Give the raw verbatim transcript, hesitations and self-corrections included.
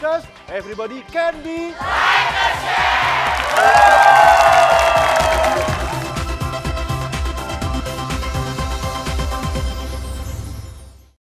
podcast, everybody can be like a chef!